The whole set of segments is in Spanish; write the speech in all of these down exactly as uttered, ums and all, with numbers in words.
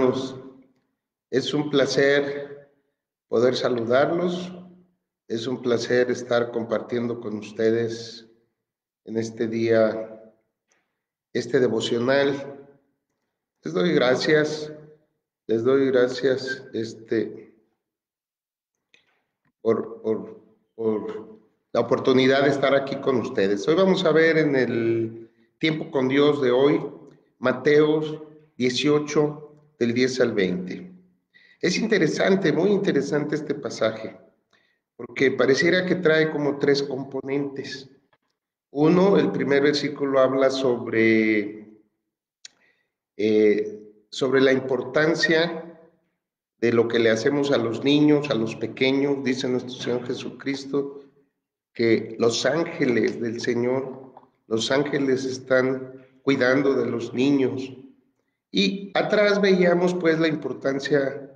hermanos, es un placer poder saludarlos, es un placer estar compartiendo con ustedes en este día, este devocional. Les doy gracias, les doy gracias este, por, por, por la oportunidad de estar aquí con ustedes. Hoy vamos a ver en el tiempo con Dios de hoy, Mateo dieciocho, del diez al veinte. Es interesante, muy interesante este pasaje, porque pareciera que trae como tres componentes. Uno, el primer versículo habla sobre, eh, sobre la importancia de lo que le hacemos a los niños, a los pequeños. Dice nuestro Señor Jesucristo que los ángeles del Señor, los ángeles están cuidando de los niños. Y atrás veíamos pues la importancia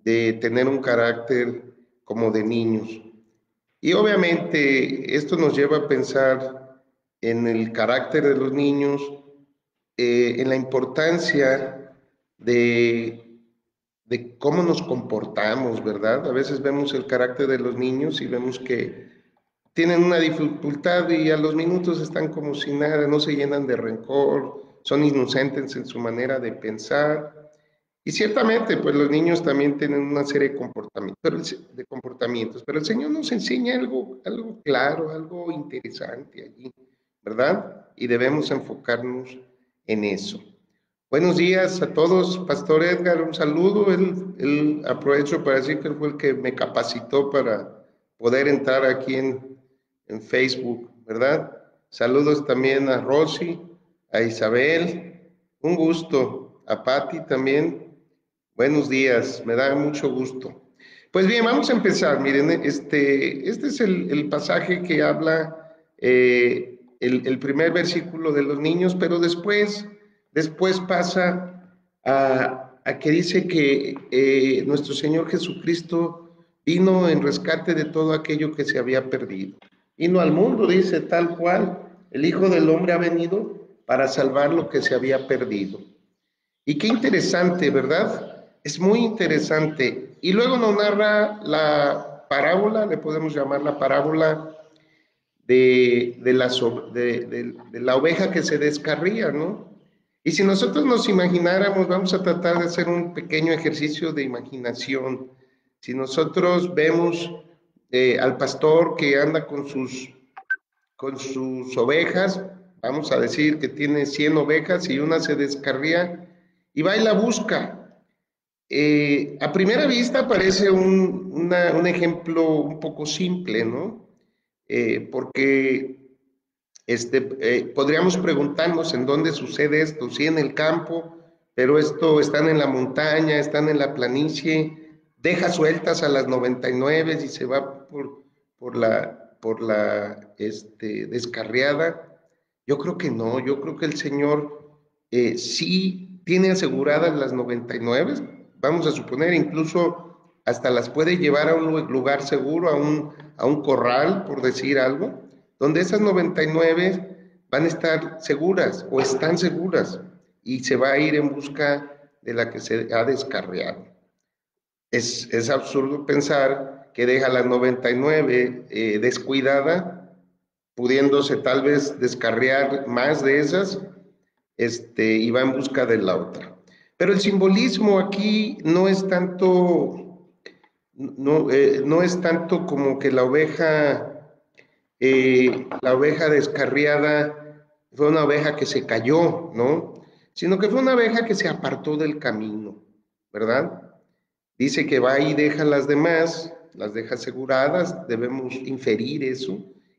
de tener un carácter como de niños. Y obviamente esto nos lleva a pensar en el carácter de los niños, eh, en la importancia de, de cómo nos comportamos, ¿verdad? A veces vemos el carácter de los niños y vemos que tienen una dificultad y a los minutos están como si nada, no se llenan de rencor, son inocentes en su manera de pensar, y ciertamente pues los niños también tienen una serie de comportamientos, de comportamientos, pero el Señor nos enseña algo, algo claro, algo interesante allí, ¿verdad? Y debemos enfocarnos en eso. Buenos días a todos, Pastor Edgar, un saludo, él, él aprovecho para decir que él fue el que me capacitó para poder entrar aquí en, en Facebook, ¿verdad? Saludos también a Rosy, a Isabel, un gusto, a Pati también, buenos días, me da mucho gusto. Pues bien, vamos a empezar, miren, este, este es el, el pasaje que habla eh, el, el primer versículo de los niños, pero después, después pasa a, a que dice que eh, nuestro Señor Jesucristo vino en rescate de todo aquello que se había perdido. Vino al mundo, dice, tal cual, el Hijo del Hombre ha venido para salvar lo que se había perdido. Y qué interesante, ¿verdad? Es muy interesante. Y luego nos narra la parábola, le podemos llamar la parábola de, de, la, de, de, de la oveja que se descarría, ¿no? Y si nosotros nos imagináramos, vamos a tratar de hacer un pequeño ejercicio de imaginación. Si nosotros vemos eh, al pastor que anda con sus, con sus ovejas, vamos a decir que tiene cien ovejas y una se descarría y va y la busca. Eh, a primera vista parece un, una, un ejemplo un poco simple, ¿no? Eh, porque este, eh, podríamos preguntarnos en dónde sucede esto, sí en el campo, pero esto están en la montaña, están en la planicie, deja sueltas a las noventa y nueve y se va por, por la, por la este, descarriada. Yo creo que no, yo creo que el Señor eh, sí tiene aseguradas las noventa y nueve, vamos a suponer, incluso hasta las puede llevar a un lugar seguro, a un, a un corral, por decir algo, donde esas noventa y nueve van a estar seguras o están seguras y se va a ir en busca de la que se ha descarriado. Es, es absurdo pensar que deja las noventa y nueve eh, descuidada, pudiéndose tal vez descarriar más de esas, este, y va en busca de la otra. Pero el simbolismo aquí no es tanto, no, eh, no es tanto como que la oveja, eh, la oveja descarriada fue una oveja que se cayó, ¿no? Sino que fue una oveja que se apartó del camino, ¿verdad? Dice que va y deja las demás, las deja aseguradas, debemos inferir eso.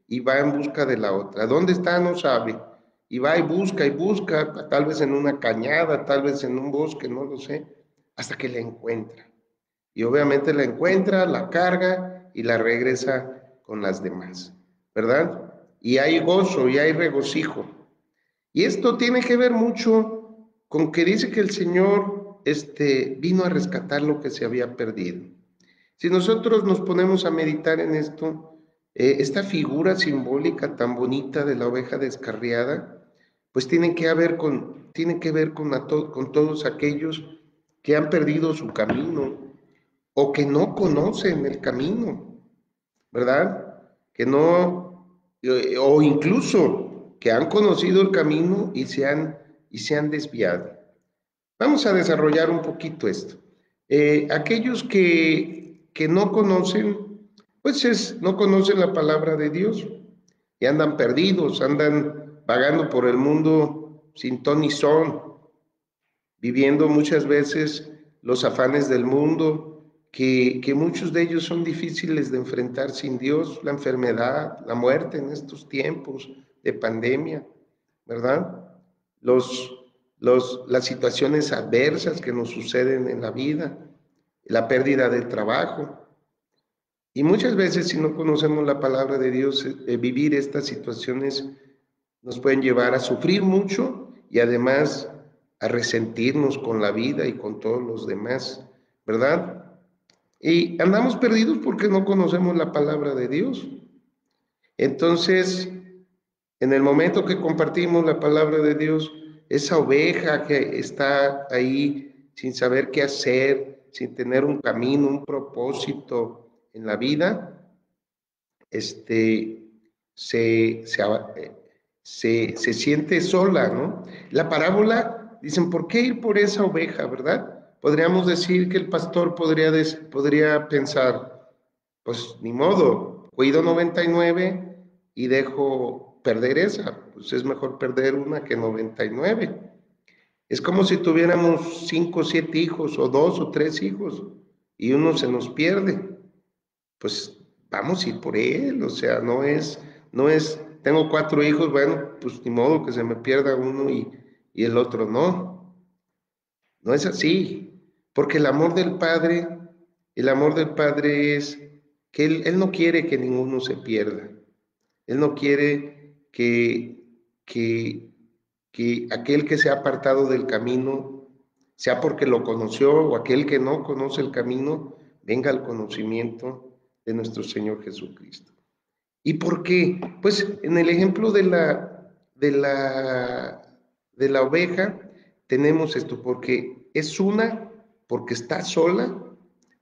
Y va en busca de la otra. ¿Dónde está? No sabe. Y va y busca y busca, tal vez en una cañada, tal vez en un bosque, no lo sé, hasta que la encuentra. Y obviamente la encuentra, la carga y la regresa con las demás, ¿verdad? Y hay gozo y hay regocijo. Y esto tiene que ver mucho con que dice que el Señor este, vino a rescatar lo que se había perdido. Si nosotros nos ponemos a meditar en esto, Eh, esta figura simbólica tan bonita de la oveja descarriada, pues tiene que ver con, tiene que ver con, a to, con todos aquellos que han perdido su camino o que no conocen el camino, ¿verdad? Que no, o incluso que han conocido el camino y se han, y se han desviado. Vamos a desarrollar un poquito esto. Eh, aquellos que, que no conocen, pues es, no conocen la palabra de Dios y andan perdidos, andan vagando por el mundo sin ton ni son, viviendo muchas veces los afanes del mundo, que, que muchos de ellos son difíciles de enfrentar sin Dios, la enfermedad, la muerte en estos tiempos de pandemia, ¿verdad? Los, los, las situaciones adversas que nos suceden en la vida, la pérdida del trabajo. Y muchas veces, si no conocemos la palabra de Dios, eh, vivir estas situaciones nos pueden llevar a sufrir mucho y además a resentirnos con la vida y con todos los demás, ¿verdad? Y andamos perdidos porque no conocemos la palabra de Dios. Entonces, en el momento que compartimos la palabra de Dios, esa oveja que está ahí sin saber qué hacer, sin tener un camino, un propósito en la vida, este, se, se, se, se siente sola, ¿no? La parábola. Dicen, ¿por qué ir por esa oveja, verdad? Podríamos decir que el pastor podría, des, podría pensar, pues ni modo, cuido noventa y nueve y dejo perder esa, pues es mejor perder una que noventa y nueve. Es como si tuviéramos cinco o siete hijos, o dos o tres hijos, y uno se nos pierde. Pues vamos a ir por él, o sea, no es, no es, tengo cuatro hijos, bueno, pues ni modo que se me pierda uno y... y el otro no. No es así, porque el amor del Padre, el amor del Padre es que Él, él no quiere que ninguno se pierda. Él no quiere que, que, que aquel que se ha apartado del camino, sea porque lo conoció o aquel que no conoce el camino, venga al conocimiento de nuestro Señor Jesucristo. ¿Y por qué? Pues en el ejemplo de la... de la de la oveja, tenemos esto, porque es una, porque está sola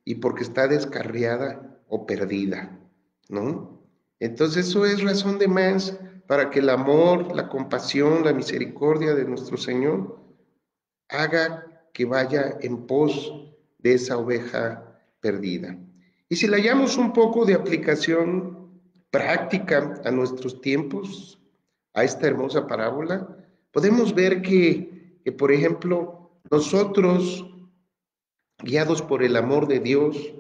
y porque está descarriada o perdida, ¿no? Entonces eso es razón de más para que el amor, la compasión, la misericordia de nuestro Señor haga que vaya en pos de esa oveja perdida. Y si le hallamos un poco de aplicación práctica a nuestros tiempos, a esta hermosa parábola, podemos ver que, que, por ejemplo, nosotros, guiados por el amor de Dios,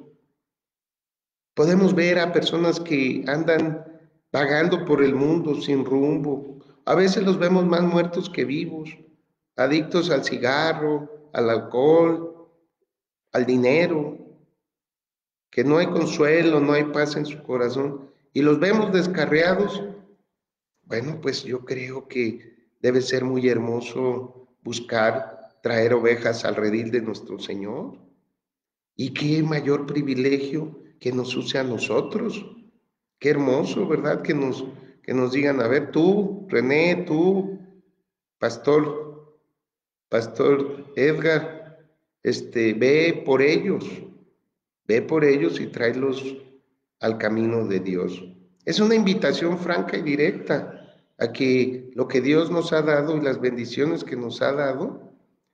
podemos ver a personas que andan vagando por el mundo sin rumbo. A veces los vemos más muertos que vivos, adictos al cigarro, al alcohol, al dinero, que no hay consuelo, no hay paz en su corazón, y los vemos descarriados. Bueno, pues yo creo que debe ser muy hermoso buscar traer ovejas al redil de nuestro Señor. Y qué mayor privilegio que nos use a nosotros. Qué hermoso, ¿verdad? Que nos, que nos digan, a ver, tú, René, tú, pastor, pastor Edgar, este, ve por ellos, ve por ellos y tráelos al camino de Dios. Es una invitación franca y directa a que lo que Dios nos ha dado y las bendiciones que nos ha dado,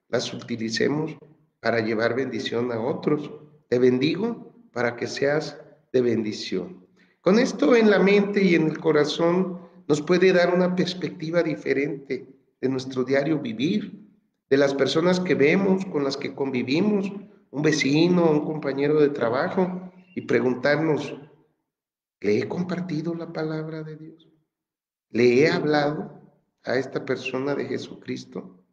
las utilicemos para llevar bendición a otros. Te bendigo para que seas de bendición. Con esto en la mente y en el corazón nos puede dar una perspectiva diferente de nuestro diario vivir, de las personas que vemos, con las que convivimos, un vecino, un compañero de trabajo, y preguntarnos, ¿le he compartido la palabra de Dios? ¿Le he hablado a esta persona de Jesucristo?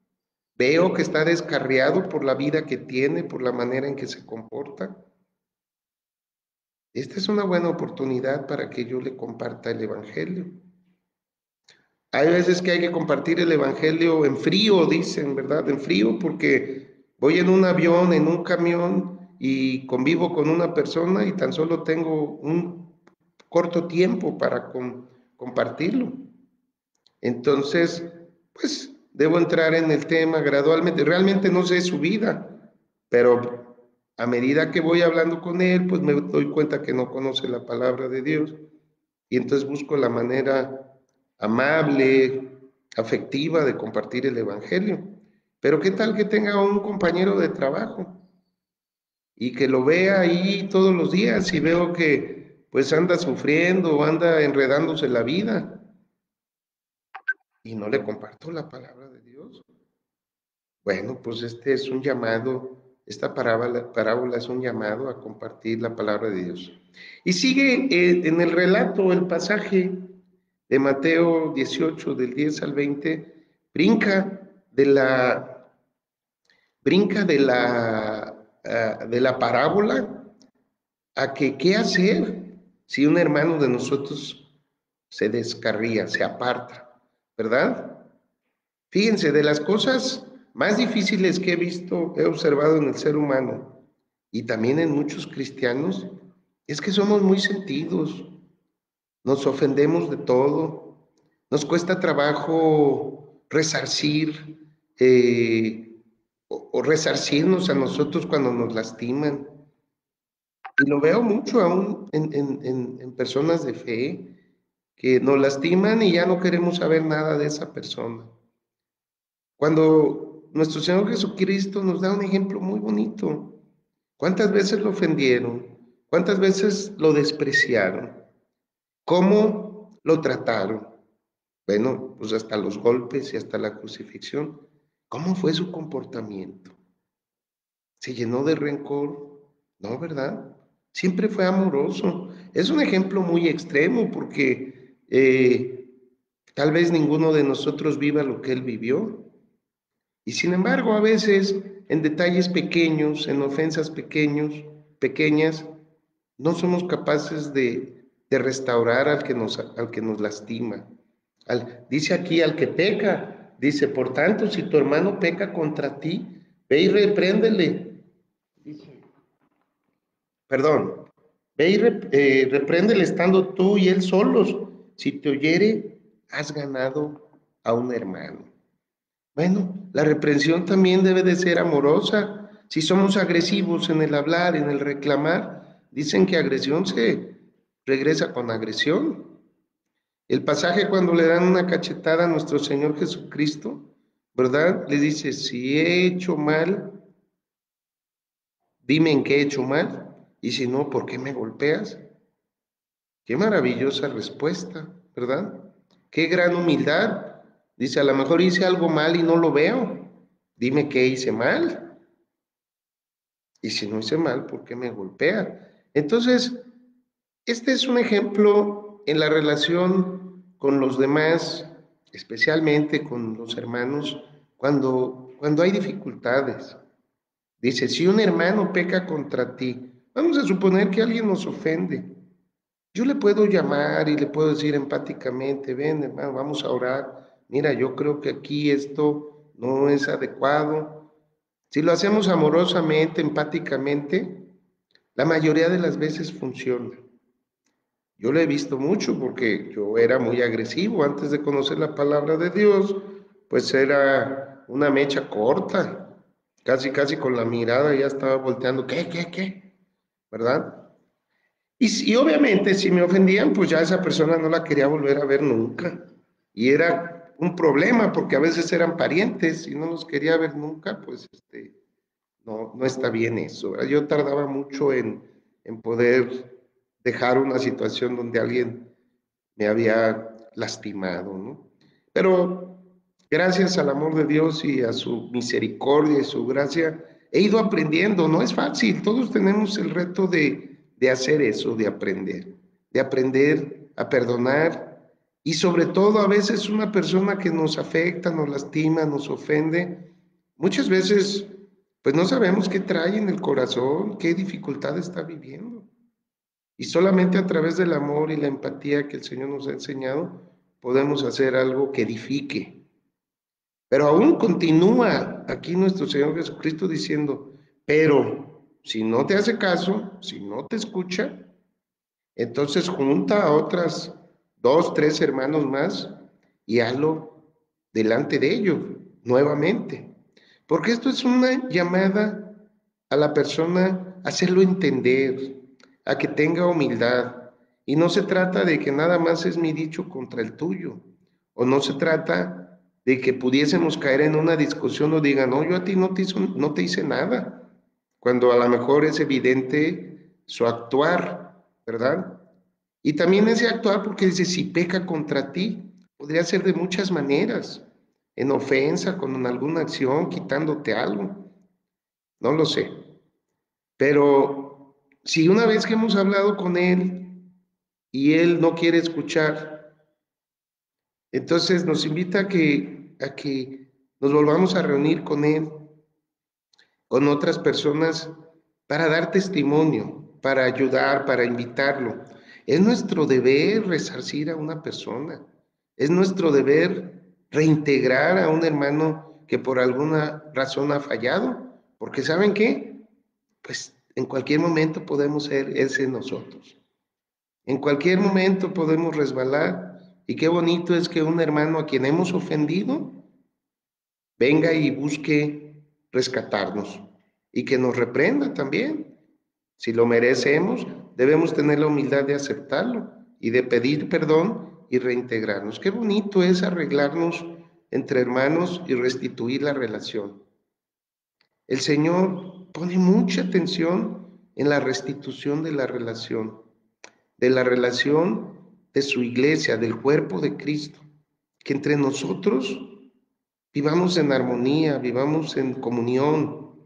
¿Veo que está descarriado por la vida que tiene, por la manera en que se comporta? Esta es una buena oportunidad para que yo le comparta el Evangelio. Hay veces que hay que compartir el Evangelio en frío, dicen, ¿verdad? En frío, porque voy en un avión, en un camión, y convivo con una persona y tan solo tengo un corto tiempo para con, compartirlo. Entonces, pues, debo entrar en el tema gradualmente. Realmente no sé su vida, Pero a medida que voy hablando con él, pues me doy cuenta que no conoce la palabra de Dios. Y entonces busco la manera amable, afectiva de compartir el evangelio. Pero ¿qué tal que tenga un compañero de trabajo? Y que lo vea ahí todos los días y veo que pues anda sufriendo, anda enredándose la vida. Y no le comparto la palabra de Dios. Bueno, pues este es un llamado, esta parábola, parábola es un llamado a compartir la palabra de Dios. Y sigue eh, en el relato, el pasaje de Mateo dieciocho, del diez al veinte, brinca de la, brinca de la, uh, de la parábola a que qué hacer si un hermano de nosotros se descarría, se aparta, ¿verdad? Fíjense, de las cosas más difíciles que he visto, he observado en el ser humano y también en muchos cristianos, es que somos muy sentidos, nos ofendemos de todo, nos cuesta trabajo resarcir eh, o, o resarcirnos a nosotros cuando nos lastiman. Y lo veo mucho aún en, en, en, en personas de fe que nos lastiman y ya no queremos saber nada de esa persona. Cuando nuestro Señor Jesucristo nos da un ejemplo muy bonito. ¿Cuántas veces lo ofendieron? ¿Cuántas veces lo despreciaron? ¿Cómo lo trataron? Bueno, pues hasta los golpes y hasta la crucifixión. ¿Cómo fue su comportamiento? ¿Se llenó de rencor? No, ¿verdad? Siempre fue amoroso. Es un ejemplo muy extremo porque eh, tal vez ninguno de nosotros viva lo que él vivió. Y sin embargo, a veces, en detalles pequeños, en ofensas pequeños, pequeñas, no somos capaces de, de restaurar al que nos, al que nos lastima. Al, dice aquí, al que peca, dice, por tanto, si tu hermano peca contra ti, ve y repréndele. Dice, perdón, ve y rep, eh, repréndele estando tú y él solos. Si te oyere, has ganado a un hermano. Bueno, la reprensión también debe de ser amorosa. Si somos agresivos en el hablar, en el reclamar, dicen que agresión se regresa con agresión. El pasaje cuando le dan una cachetada a nuestro Señor Jesucristo, ¿verdad? Le dice, si he hecho mal, dime en qué he hecho mal, y si no, ¿por qué me golpeas? Qué maravillosa respuesta, ¿verdad? Qué gran humildad. Dice, a lo mejor hice algo mal y no lo veo. Dime qué hice mal. Y si no hice mal, ¿por qué me golpea? Entonces, este es un ejemplo en la relación con los demás, especialmente con los hermanos, cuando, cuando hay dificultades. Dice, si un hermano peca contra ti, vamos a suponer que alguien nos ofende. Yo le puedo llamar y le puedo decir empáticamente, ven hermano, vamos a orar. Mira, yo creo que aquí esto no es adecuado. Si lo hacemos amorosamente, empáticamente, la mayoría de las veces funciona. Yo lo he visto mucho porque yo era muy agresivo. Antes de conocer la palabra de Dios, pues era una mecha corta. Casi, casi con la mirada ya estaba volteando. ¿Qué, qué, qué? ¿Verdad? Y, y obviamente, si me ofendían, pues ya esa persona no la quería volver a ver nunca. Y era un problema, porque a veces eran parientes y no los quería ver nunca, pues este, no, no está bien eso. Yo tardaba mucho en, en poder dejar una situación donde alguien me había lastimado, ¿no? Pero gracias al amor de Dios y a su misericordia y su gracia, he ido aprendiendo. No es fácil, todos tenemos el reto de, de hacer eso, de aprender, de aprender a perdonar. Y sobre todo, a veces una persona que nos afecta, nos lastima, nos ofende, muchas veces, pues no sabemos qué trae en el corazón, qué dificultad está viviendo. Y solamente a través del amor y la empatía que el Señor nos ha enseñado, podemos hacer algo que edifique. Pero aún continúa aquí nuestro Señor Jesucristo diciendo, pero si no te hace caso, si no te escucha, entonces junta a otras dos, tres hermanos más, y hazlo delante de ellos, nuevamente. Porque esto es una llamada a la persona, hacerlo entender, a que tenga humildad. Y no se trata de que nada más es mi dicho contra el tuyo, o no se trata de que pudiésemos caer en una discusión o digan, no, yo a ti no te, hizo, no te hice nada, cuando a lo mejor es evidente su actuar, ¿verdad? Y también ese actuar, porque dice, si peca contra ti, podría ser de muchas maneras, en ofensa, con alguna acción, quitándote algo, no lo sé. Pero si una vez que hemos hablado con él, y él no quiere escuchar, entonces nos invita a que, a que nos volvamos a reunir con él, con otras personas, para dar testimonio, para ayudar, para invitarlo. Es nuestro deber resarcir a una persona, es nuestro deber reintegrar a un hermano que por alguna razón ha fallado, porque ¿saben qué? Pues en cualquier momento podemos ser ese nosotros. En cualquier momento podemos resbalar, y qué bonito es que un hermano a quien hemos ofendido venga y busque rescatarnos y que nos reprenda también. Si lo merecemos, debemos tener la humildad de aceptarlo y de pedir perdón y reintegrarnos. Qué bonito es arreglarnos entre hermanos y restituir la relación. El Señor pone mucha atención en la restitución de la relación. de la relación de su iglesia, del cuerpo de Cristo, que entre nosotros vivamos en armonía, vivamos en comunión.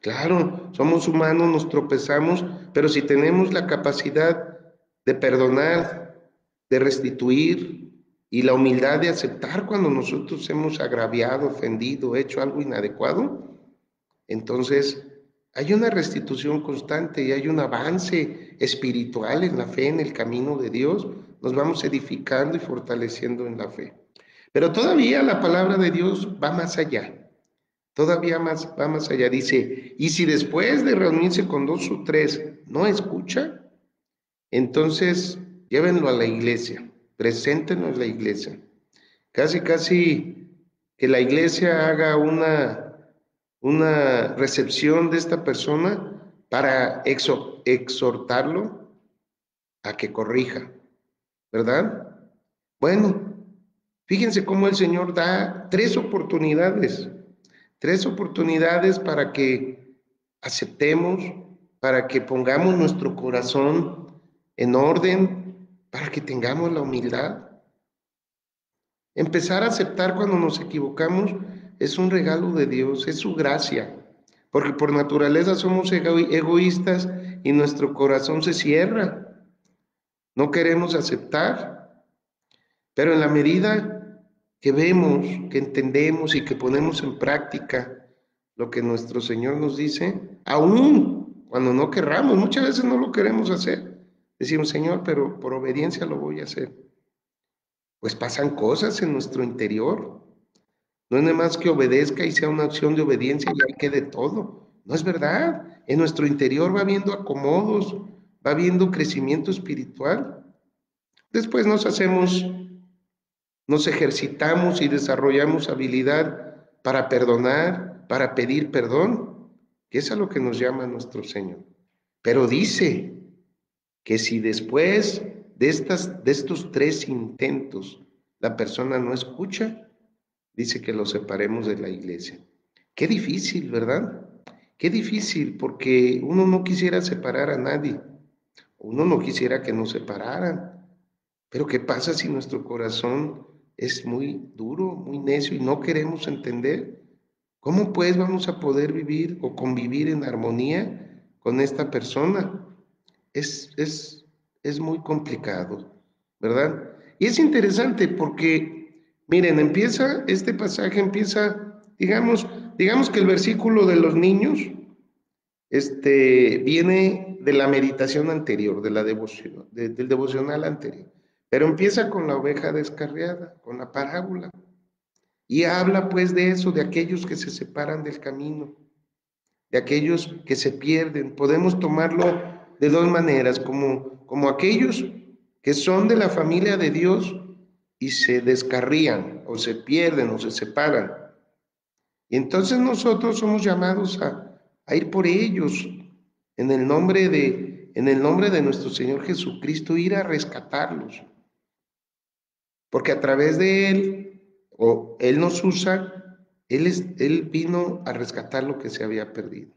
Claro, somos humanos, nos tropezamos, pero si tenemos la capacidad de perdonar, de restituir, y la humildad de aceptar cuando nosotros hemos agraviado, ofendido, hecho algo inadecuado, entonces hay una restitución constante y hay un avance espiritual en la fe, en el camino de Dios. Nos vamos edificando y fortaleciendo en la fe. Pero todavía la palabra de Dios va más allá. Todavía más, va más allá. Dice, y si después de reunirse con dos o tres no escucha, entonces llévenlo a la iglesia, preséntenlo en la iglesia. Casi, casi que la iglesia haga una... una recepción de esta persona para exhortarlo a que corrija, ¿verdad? Bueno, fíjense cómo el Señor da tres oportunidades, tres oportunidades para que aceptemos, para que pongamos nuestro corazón en orden, para que tengamos la humildad. Empezar a aceptar cuando nos equivocamos es un regalo de Dios, es su gracia, porque por naturaleza somos ego egoístas y nuestro corazón se cierra. No queremos aceptar, pero en la medida que vemos, que entendemos y que ponemos en práctica lo que nuestro Señor nos dice, aún cuando no querramos, muchas veces no lo queremos hacer. Decimos, Señor, pero por obediencia lo voy a hacer. Pues pasan cosas en nuestro interior. No es nada más que obedezca y sea una acción de obediencia y ahí quede todo. No es verdad. En nuestro interior va habiendo acomodos, va habiendo crecimiento espiritual. Después nos hacemos, nos ejercitamos y desarrollamos habilidad para perdonar, para pedir perdón, que es a lo que nos llama nuestro Señor. Pero dice que si después de, estas, de estos tres intentos la persona no escucha, dice que los separemos de la iglesia. Qué difícil, ¿verdad? Qué difícil, porque uno no quisiera separar a nadie. Uno no quisiera que nos separaran. Pero ¿qué pasa si nuestro corazón es muy duro, muy necio y no queremos entender? ¿Cómo pues vamos a poder vivir o convivir en armonía con esta persona? Es, es, es muy complicado, ¿verdad? Y es interesante porque... miren, empieza, este pasaje empieza, digamos, digamos que el versículo de los niños este, viene de la meditación anterior, de la devoción, de, del devocional anterior. Pero empieza con la oveja descarriada, con la parábola. Y habla pues de eso, de aquellos que se separan del camino, de aquellos que se pierden. Podemos tomarlo de dos maneras, como, como aquellos que son de la familia de Dios, y se descarrían, o se pierden, o se separan. Y entonces nosotros somos llamados a, a ir por ellos, en el nombre de, en el nombre de nuestro Señor Jesucristo, ir a rescatarlos. Porque a través de Él, o Él nos usa, Él, es, Él vino a rescatar lo que se había perdido.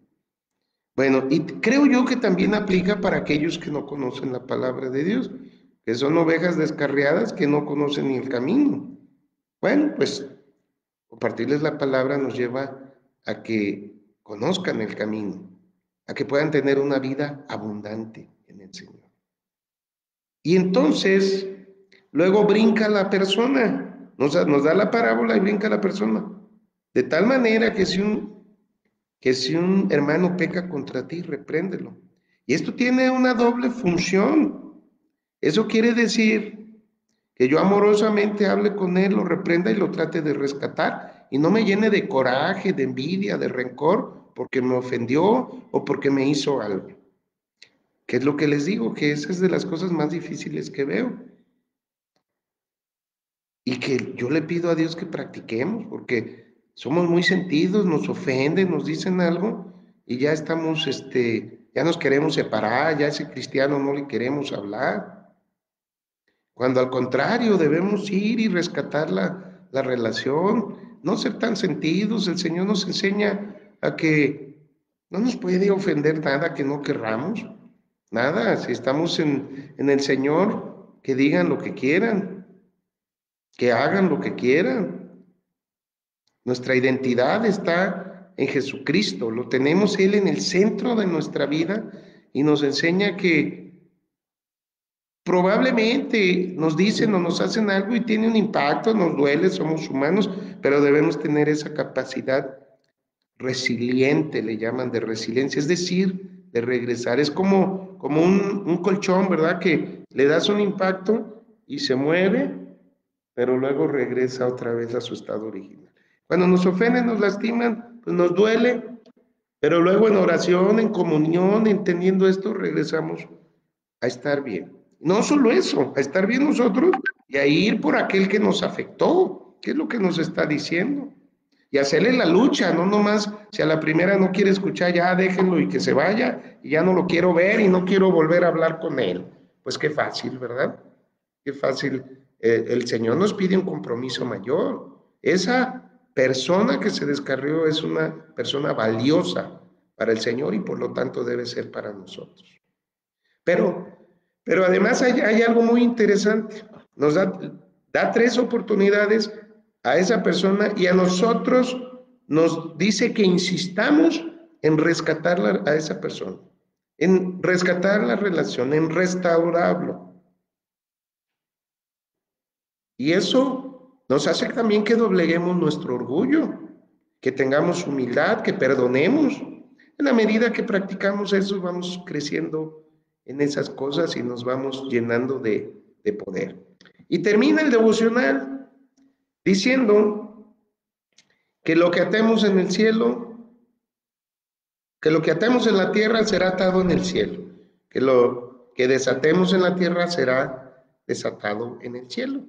Bueno, y creo yo que también aplica para aquellos que no conocen la palabra de Dios, que son ovejas descarriadas que no conocen ni el camino. Bueno, pues compartirles la palabra nos lleva a que conozcan el camino, a que puedan tener una vida abundante en el Señor. Y entonces, luego brinca la persona, nos, nos da la parábola y brinca la persona. De tal manera que si un, que si un hermano peca contra ti, repréndelo. Y esto tiene una doble función. Eso quiere decir que yo amorosamente hable con él, lo reprenda y lo trate de rescatar, y no me llene de coraje, de envidia, de rencor, porque me ofendió o porque me hizo algo. ¿Qué es lo que les digo? Que esa es de las cosas más difíciles que veo. Y que yo le pido a Dios que practiquemos, porque somos muy sentidos, nos ofenden, nos dicen algo, y ya estamos, este, ya nos queremos separar, ya ese cristiano no le queremos hablar. Cuando al contrario, debemos ir y rescatar la, la relación, no ser tan sentidos. El Señor nos enseña a que no nos puede ofender nada que no querramos, nada. Si estamos en, en el Señor, que digan lo que quieran, que hagan lo que quieran. Nuestra identidad está en Jesucristo, lo tenemos Él en el centro de nuestra vida, y nos enseña que probablemente nos dicen o nos hacen algo y tiene un impacto, nos duele, somos humanos, pero debemos tener esa capacidad resiliente, le llaman, de resiliencia, es decir, de regresar. Es como, como un, un colchón, ¿verdad? Que le das un impacto y se mueve, pero luego regresa otra vez a su estado original. Cuando nos ofenden, nos lastiman, pues nos duele, pero luego en oración, en comunión, entendiendo esto, regresamos a estar bien. No solo eso, a estar bien nosotros y a ir por aquel que nos afectó, que es lo que nos está diciendo, y hacerle la lucha, no nomás, si a la primera no quiere escuchar, ya déjenlo y que se vaya, y ya no lo quiero ver y no quiero volver a hablar con él. Pues qué fácil, ¿verdad? Qué fácil. El Señor nos pide un compromiso mayor. Esa persona que se descarrió es una persona valiosa para el Señor y por lo tanto debe ser para nosotros. Pero, pero además hay, hay algo muy interesante. Nos da, da tres oportunidades a esa persona, y a nosotros nos dice que insistamos en rescatar a esa persona, en rescatar la relación, en restaurarlo. Y eso nos hace también que dobleguemos nuestro orgullo, que tengamos humildad, que perdonemos. En la medida que practicamos eso, vamos creciendo en esas cosas y nos vamos llenando de, de poder. Y termina el devocional diciendo que lo que atemos en el cielo, que lo que atemos en la tierra será atado en el cielo, que lo que desatemos en la tierra será desatado en el cielo.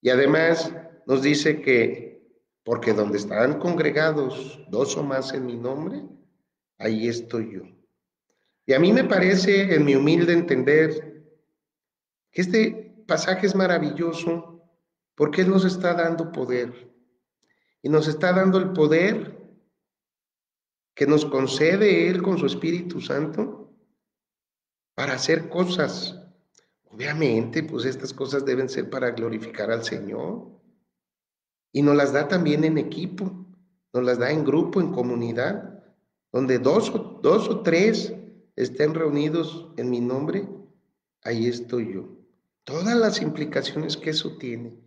Y además nos dice que, porque donde estarán congregados dos o más en mi nombre, ahí estoy yo. Y a mí me parece, en mi humilde entender, que este pasaje es maravilloso, porque Él nos está dando poder. Y nos está dando el poder que nos concede Él con su Espíritu Santo para hacer cosas. Obviamente, pues estas cosas deben ser para glorificar al Señor. Y nos las da también en equipo, nos las da en grupo, en comunidad, donde dos o, dos o tres estén reunidos en mi nombre, ahí estoy yo. Todas las implicaciones que eso tiene,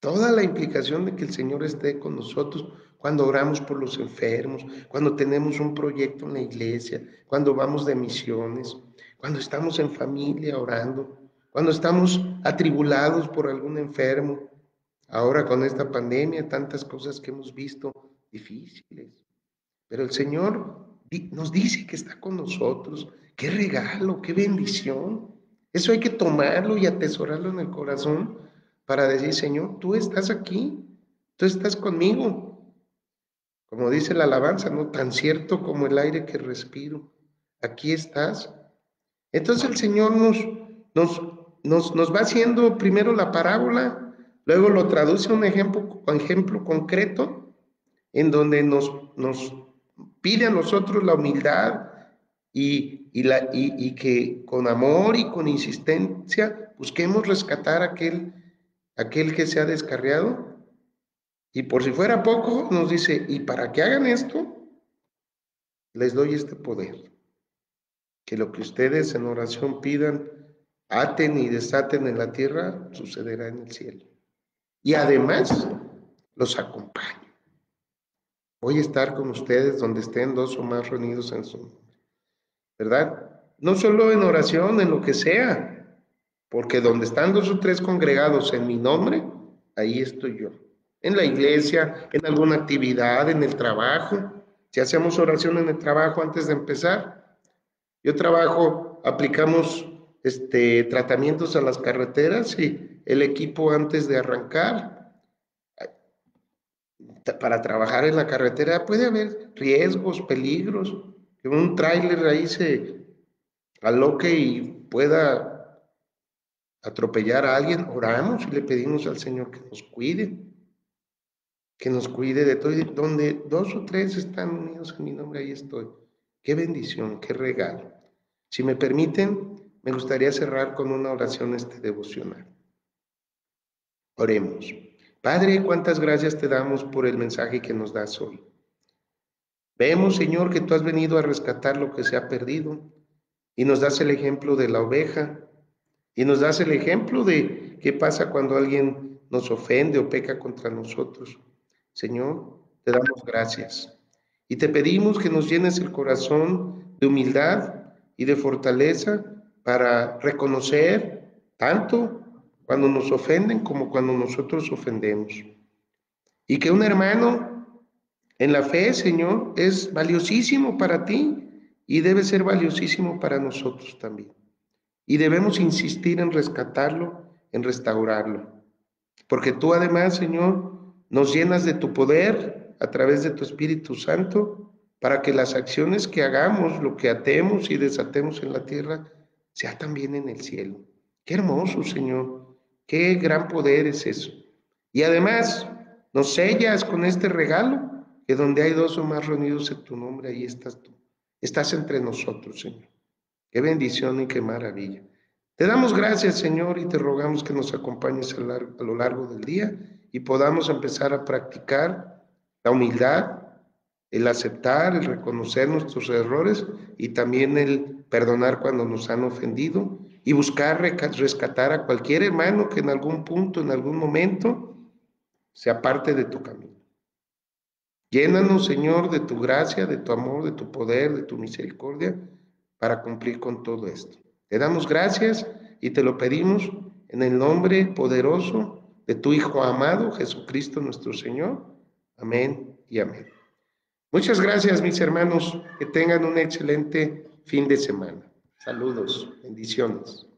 toda la implicación de que el Señor esté con nosotros cuando oramos por los enfermos, cuando tenemos un proyecto en la iglesia, cuando vamos de misiones, cuando estamos en familia orando, cuando estamos atribulados por algún enfermo. Ahora con esta pandemia, tantas cosas que hemos visto difíciles. Pero el Señor nos dice que está con nosotros. ¡Qué regalo, qué bendición! Eso hay que tomarlo y atesorarlo en el corazón para decir, Señor, tú estás aquí, tú estás conmigo. Como dice la alabanza, ¿no? Tan cierto como el aire que respiro, aquí estás. Entonces el Señor nos, nos, nos, nos va haciendo primero la parábola, luego lo traduce a un ejemplo, un ejemplo concreto, en donde nos, nos pide a nosotros la humildad y, y, la, y, y que con amor y con insistencia busquemos rescatar a aquel, aquel que se ha descarriado. Y por si fuera poco, nos dice, y para que hagan esto, les doy este poder. Que lo que ustedes en oración pidan, aten y desaten en la tierra, sucederá en el cielo. Y además, los acompaño. Voy a estar con ustedes donde estén dos o más reunidos en su nombre. ¿Verdad? No solo en oración, en lo que sea. Porque donde están dos o tres congregados en mi nombre, ahí estoy yo. En la iglesia, en alguna actividad, en el trabajo. Si hacemos oración en el trabajo antes de empezar... Yo trabajo, aplicamos este, tratamientos a las carreteras y el equipo antes de arrancar, para trabajar en la carretera puede haber riesgos, peligros, que un tráiler ahí se aloque y pueda atropellar a alguien. Oramos y le pedimos al Señor que nos cuide, que nos cuide de todo, donde dos o tres están unidos en mi nombre, ahí estoy. Qué bendición, qué regalo. Si me permiten, me gustaría cerrar con una oración este devocional. Oremos. Padre, cuántas gracias te damos por el mensaje que nos das hoy. Vemos, Señor, que tú has venido a rescatar lo que se ha perdido y nos das el ejemplo de la oveja y nos das el ejemplo de qué pasa cuando alguien nos ofende o peca contra nosotros. Señor, te damos gracias. Y te pedimos que nos llenes el corazón de humildad y de fortaleza para reconocer tanto cuando nos ofenden como cuando nosotros ofendemos. Y que un hermano en la fe, Señor, es valiosísimo para ti y debe ser valiosísimo para nosotros también. Y debemos insistir en rescatarlo, en restaurarlo. Porque tú además, Señor, nos llenas de tu poder a través de tu Espíritu Santo, para que las acciones que hagamos, lo que atemos y desatemos en la tierra, sea también en el cielo. ¡Qué hermoso, Señor! ¡Qué gran poder es eso! Y además, nos sellas con este regalo, que donde hay dos o más reunidos en tu nombre, ahí estás tú. Estás entre nosotros, Señor. ¡Qué bendición y qué maravilla! Te damos gracias, Señor, y te rogamos que nos acompañes a lo largo del día y podamos empezar a practicar la humildad, el aceptar, el reconocer nuestros errores y también el perdonar cuando nos han ofendido y buscar rescatar a cualquier hermano que en algún punto, en algún momento, se aparte de tu camino. Llénanos, Señor, de tu gracia, de tu amor, de tu poder, de tu misericordia, para cumplir con todo esto. Te damos gracias y te lo pedimos en el nombre poderoso de tu Hijo amado, Jesucristo nuestro Señor. Amén y amén. Muchas gracias, mis hermanos. Que tengan un excelente fin de semana. Saludos, bendiciones.